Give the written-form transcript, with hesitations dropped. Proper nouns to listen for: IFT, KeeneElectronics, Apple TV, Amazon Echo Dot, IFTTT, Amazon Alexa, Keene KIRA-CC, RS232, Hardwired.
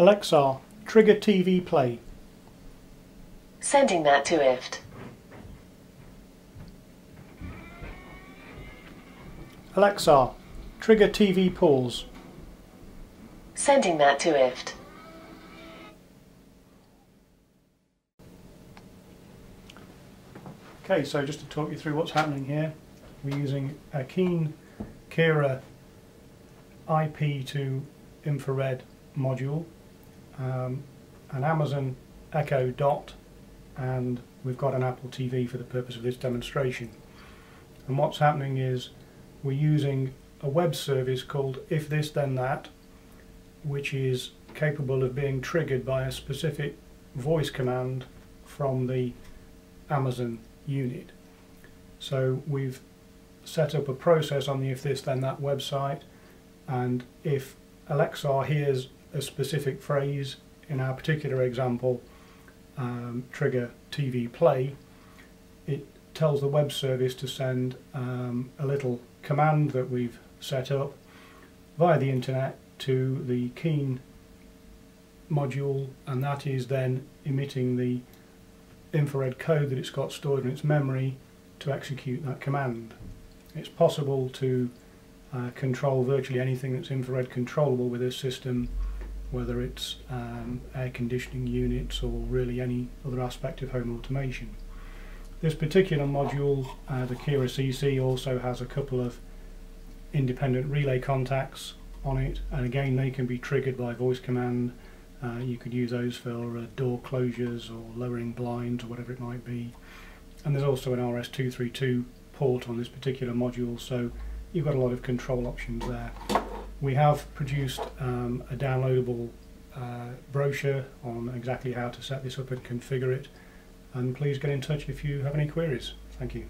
Alexa, trigger TV play. Sending that to IFT. Alexa, trigger TV pause. Sending that to IFT. Okay, so just to talk you through what's happening here, we're using a Keene KIRA IP to infrared module, an Amazon Echo Dot, and we've got an Apple TV for the purpose of this demonstration. And what's happening is we're using a web service called If This Then That, which is capable of being triggered by a specific voice command from the Amazon unit. So we've set up a process on the If This Then That website, and if Alexa hears a specific phrase, in our particular example trigger TV play, it tells the web service to send a little command that we've set up via the internet to the Keene module, and that is then emitting the infrared code that it's got stored in its memory to execute that command. It's possible to control virtually anything that's infrared controllable with this system, whether it's air conditioning units or really any other aspect of home automation. This particular module, the KIRA-CC, also has a couple of independent relay contacts on it, and again they can be triggered by voice command. You could use those for door closures or lowering blinds or whatever it might be. And there's also an RS232 port on this particular module, so you've got a lot of control options there. We have produced a downloadable brochure on exactly how to set this up and configure it, and please get in touch if you have any queries. Thank you.